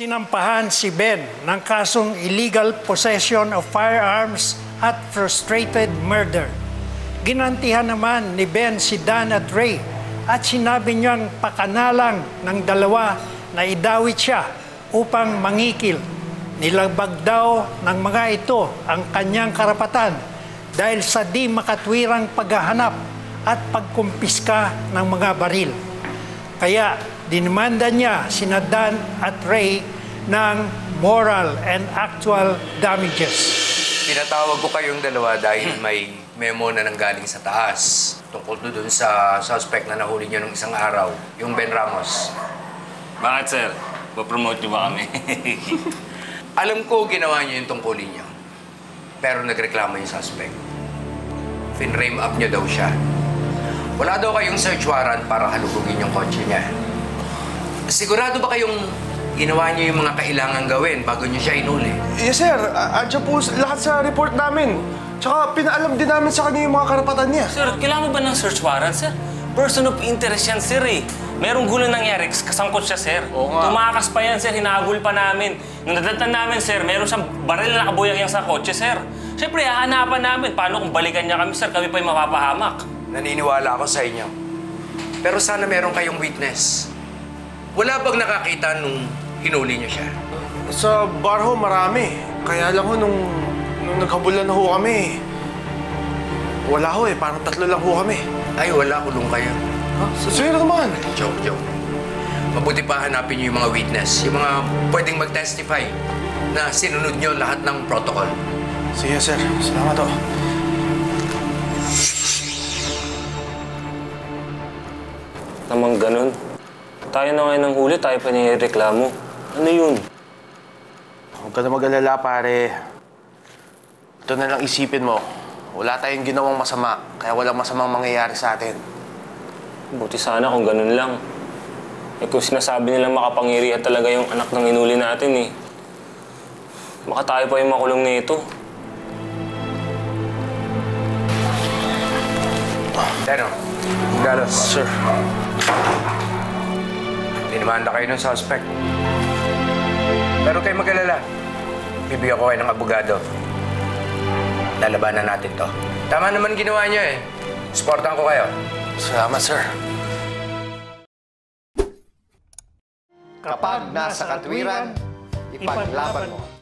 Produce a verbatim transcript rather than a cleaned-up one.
Sinampahan si Ben ng kasong illegal possession of firearms at frustrated murder. Ginantihan naman ni Ben si Dan at Ray at sinabi niyang pakanalang ng dalawa na idawit siya upang mangikil. Nilabag daw ng mga ito ang kanyang karapatan dahil sa di makatwirang paghahanap at pagkumpiska ng mga baril. Kaya dinimanda niya sina Dan at Ray ng moral and actual damages. Pinatawag ko kayong dalawa dahil may memo na nanggaling sa taas tungkol doon sa suspect na nahuli niyo nung isang araw, yung Ben Ramos. Bakit, sir? Papromote niyo ba kami? Alam ko ginawa niyo yung tungkulin niyo, pero nagreklamo yung suspect. Fin-rame up niyo daw siya. Wala daw kayong search warrant para halugugin yung kotse niya. Sigurado ba kayong ginawa niyo yung mga kailangang gawin bago niyo siya inuli? Yes, sir. Andiyan po lahat sa report namin. Tsaka pinaalam din namin sa kanya yung mga karapatan niya. Sir, kailangan ba ng search warrant, sir? Person of interest yan, sir, eh. Merong gulo ng Erics, kasangkot siya, sir. Oo nga. Tumakas pa yan, sir. Hinagul pa namin. Nung nadatan namin, sir, meron siyang baril na nakabuyak yan sa kotse, sir. Siyempre, hahanapan namin. Paano kung balikan niya kami, sir? Kami pa yung mapapahamak. Naniniwala ako sa inyo. Pero sana meron kayong witness. Wala bang nakakita nung hinuli niyo siya? Sa bar ho, marami. Kaya lang ho, nung, nung naghabulan ho kami, wala ho eh. Parang tatlo lang ho kami. Ay, wala. Kulong kayo. Ha? Huh? Sino naman? Joke, joke. Mabuti pa hanapin niyo yung mga witness. Yung mga pwedeng mag-testify na sinunod niyo lahat ng protocol. Sige, sir. Salamat ho. Tamang ganun. Tayo na ngayon ng huli, tayo pa nireklamo. Ano yun? Huwag ka na mag-alala, pare. Ito na lang isipin mo. Wala tayong ginawang masama, kaya walang masamang mangyayari sa atin. Buti sana kung ganun lang. Eh kung sinasabi nilang makapangyarihan talaga yung anak ng inuli natin eh. Baka tayo pa yung makulong nito. Pero, galos. Sir. Dinimanda kayo ng suspect. Pero kayo mag-alala. Bibigyan ko kayo ng abogado. Lalabanan natin to. Tama naman ginawa niyo eh. Suportahan ko kayo. Salamat, sir. Kapag nasa katwiran, ipaglaban mo.